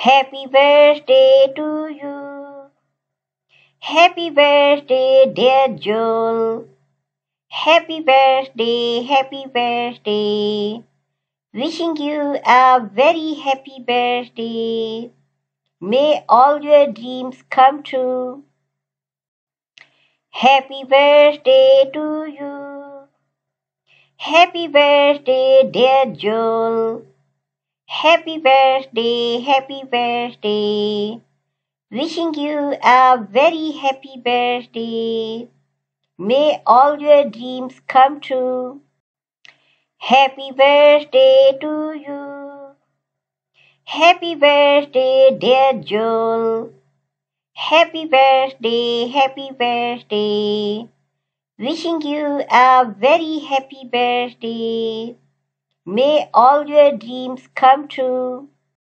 Happy birthday to you. Happy birthday, dear Jewel. Happy birthday. Wishing you a very happy birthday. May all your dreams come true. Happy birthday to you. Happy birthday, dear Jewel. Happy birthday. Wishing you a very happy birthday. May all your dreams come true. Happy birthday to you. Happy birthday, dear Jewel. Happy birthday. Wishing you a very happy birthday. May all your dreams come true.